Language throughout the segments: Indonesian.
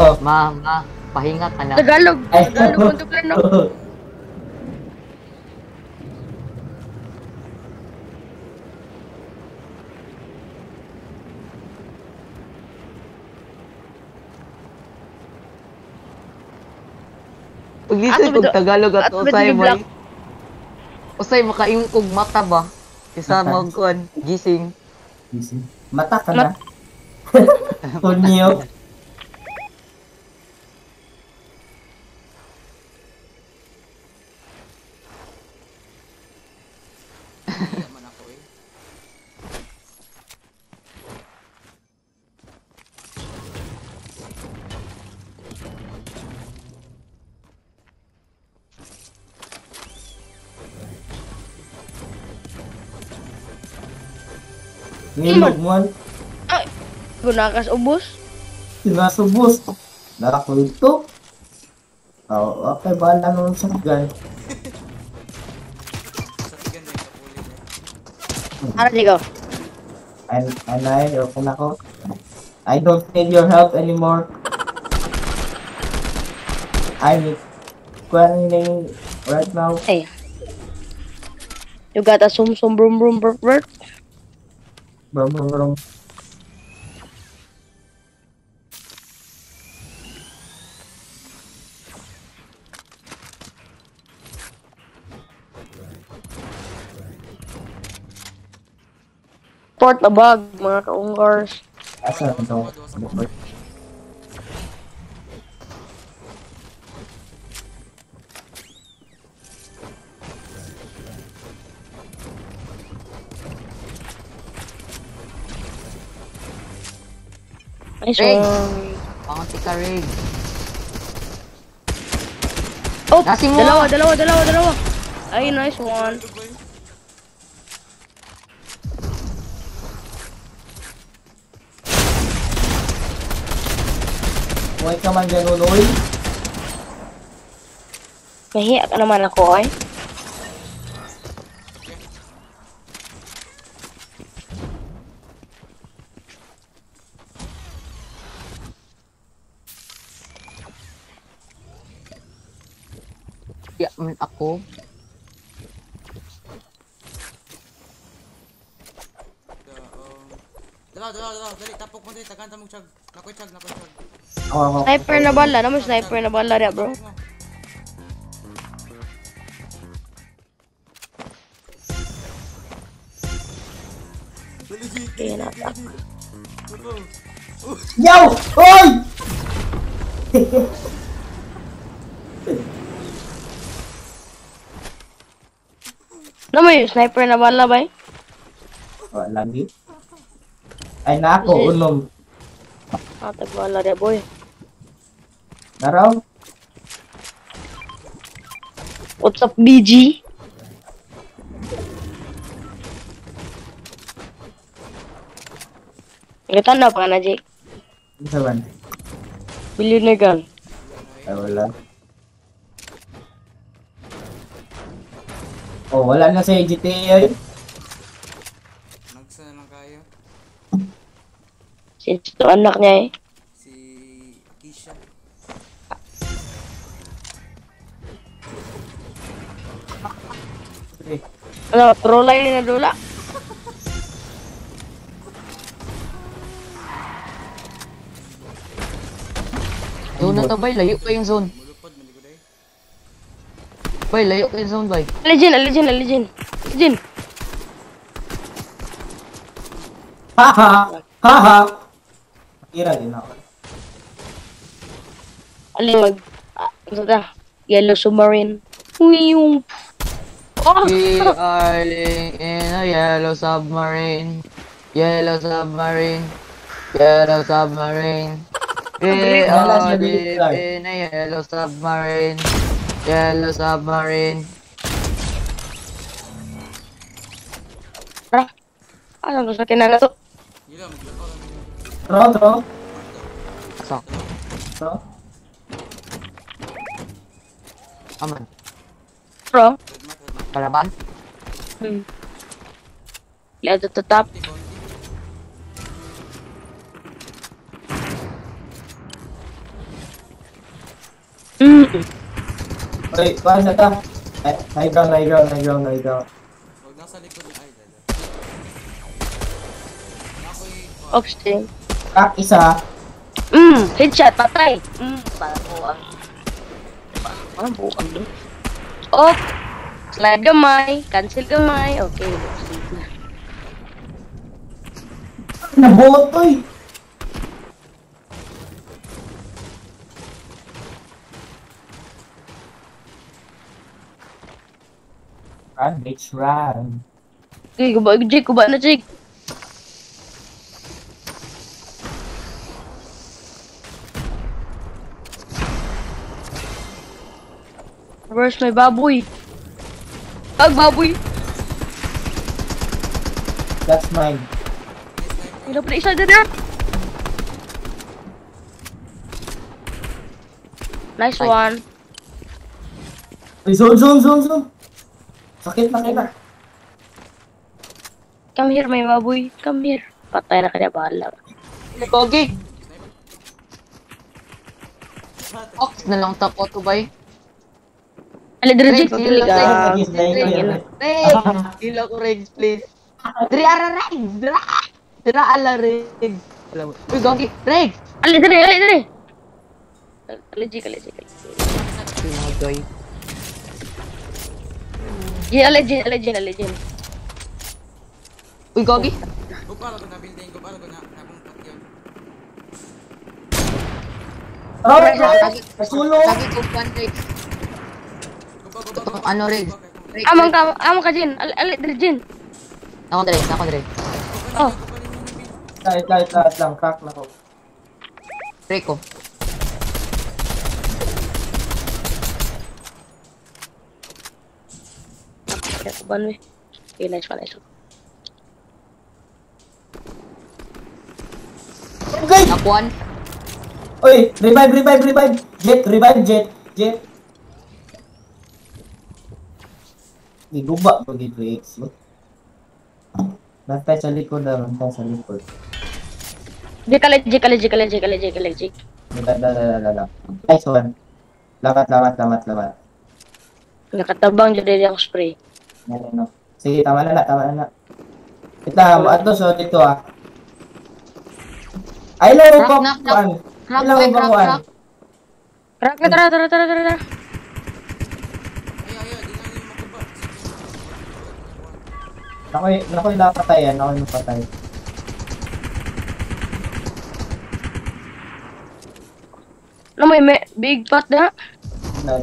Oh, oh, mama, pahinga ka na. Tagalog, Tagalog untuk plano. Pagdito kung Tagalog at usay mo. Usay makaingkog mata ba? Isa mag kuan gising. Gising. Mata ka na. Tonyo. Ngilog mo. Ay, gunakas ubos. Gunakas ubos. Nakakulto. Oh, okay, bahala nung shotgun. Ano sigaw? I don't need your help anymore. I need running right now. Hey. You got a sum broom. Brum. Port a bug, mga kaungars. Asa ito? Rig! Pangunti ka, Rig. Oh! Dalawa! Ay, nice one. Huwag ka man dyan, Uloy. Mahiya ka naman ako, ay. Ako. Dalaw, dali tapok mo dito, tagan mo chug. Nakoy chug. Sniper na bala, naman sniper na bala rin, bro. Yo! Oy! Ano mo yung sniper na bala ba eh? Oh, lagi? Ay na ako, ulong. Tagbala rin boy. Naraw? What's up, BG? Nagtan na pa na, Jake? Isa ba? Billionaire gun. Ay wala. Oh, wala na sa GTA yun. Nagsana lang kayo. Ito anak niya eh. Si Akisha. Ano, trollay na dula. Zone na to bay, layo pa yung zone. Bay, layo kayo zone, bay. Aligin. Haha. Kira din ako. Aligin. Yellow submarine. Uyong. Oh. We are in a yellow submarine. Yellow submarine. Yellow submarine. We are in a yellow submarine. Yellow submarine. Ah, no sé qué nada. Roto. Roto. Aman. Roto. Kalaban. Lihat tetap. Wait, where's that? I go. Obstin. Kak isa. Headshot patay. Parang buang doon. Oh. Slide gamay, cancel gamay. Okay, obstin na. Nabotoy. Run, bitch, run. Okay, guba na, Jake. Where's my baboy? Tag baboy! That's mine. May na pala isa dyan na! Nice one! Ay, zone! Sakit na kina! Come here, my baboy! Come here! Patay na kanya, bahala ka. Nagogi! Ox na lang tapo to, bay. Ala direct kill ka. Kill ko Riggs please. Diri ara Riggs. Dira ala Riggs. Uy gogi Riggs. Ala dire. Ala ji. Goy. Ye ala ji. Uy gogi. Upara ko na building ko para ko na akong patyan. Oh, pasulo. Lagi ko one Riggs. Ano rin? Amang ka Jin. Alit dali Jin. Ako dali. Oh. Light lang. Crack na ko. Break ko. Kaya ko ba nyo eh? Okay, nice one. Okay! Nakuan. Uy! Revive! Jet! Diguba begitu X lo. Bantay sa likod daw, Jek. Dala. Nice one. Labat. Nakatabang jadi yang spray. Ano. Sige, tama na. Kita ato so dito ah. Ay laro ko. Crack. Crack na tara. Nakoy napatay yan, Ano may big pot na? No.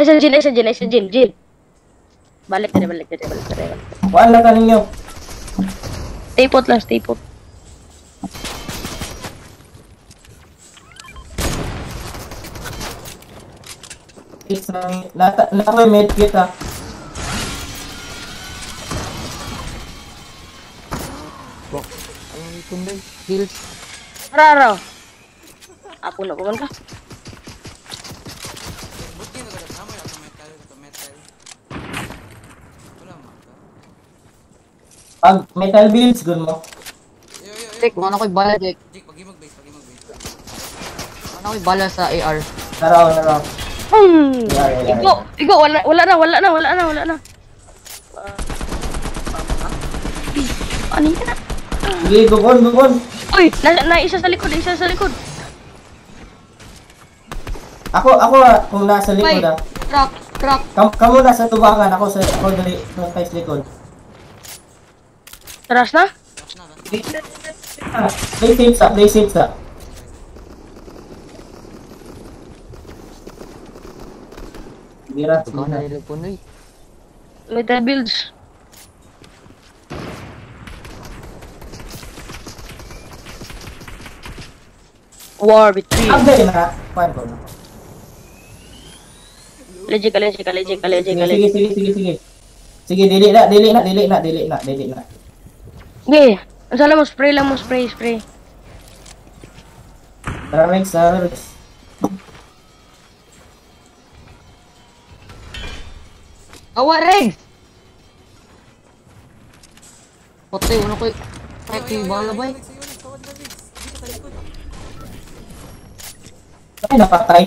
Isa Jin. Balik na. Wala ka ninyo. Stay put. Lata med kit ah. Bok. Ang kunday kill. Raro. Apo na kuman ka. Butin na kada tama ya metal. Wala man ka. Pag metal builds gun mo. Yo. Tek mo na koy bala Jake. Jake pagi mag base. Ano koy bala sa AR. Raro. Igo wala na. Ani na. Sige, gugon. Uy, na isa sa likod. Ako kung nasa likod ah. Crack. Kamu nasa tubangan, ako dali sa likod. Taras na? Play safe sa. Uite build. War between. Lejek. Sige, delete nak. Weh, salah mau spray. Tarik. Awak Rex. Potay uno ko tracking bala boy. Ay napatay.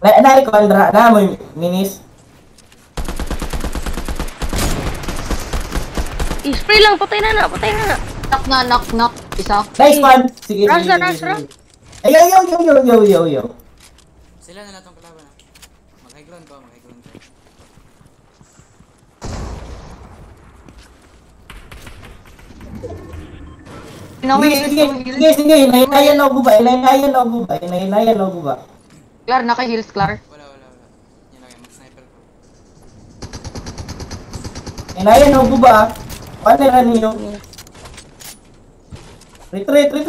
Lek kontra na mo minis. I-spray lang patay na. Knock. Isa. Nice one. Sige. Rush. Yo. Sila na natong kalaban. Mag-high ground. Sige. Ilayan ako ba? Clar, naka-heals, Clar. Wala. Yan lang, mag-sniper ko. Ilayan ako ba? Paano niyo? Retreat! Let's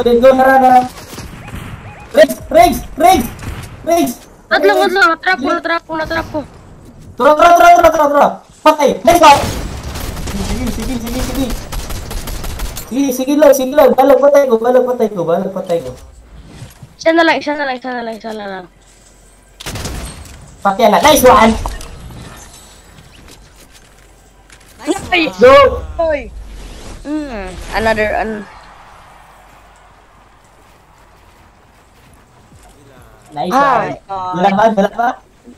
go, nara. Rex! Atlo, trap ko. Turo. Patay, let's go! Sige, balak patay ko. Isa na lang. Pakai lah, nice one. Nice. Go. Another. Nice one. Belak ba?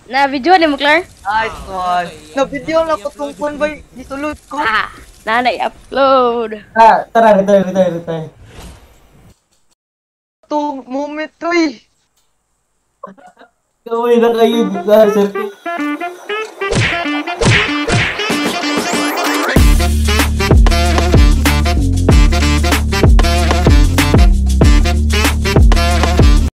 Nah, video ni muklar. Nice one. Nah, video lah ketungkuan boy di tulut ko. Nah, naik upload. Ah, terang. Tung moment, oi. Kau ini kayu buka servis.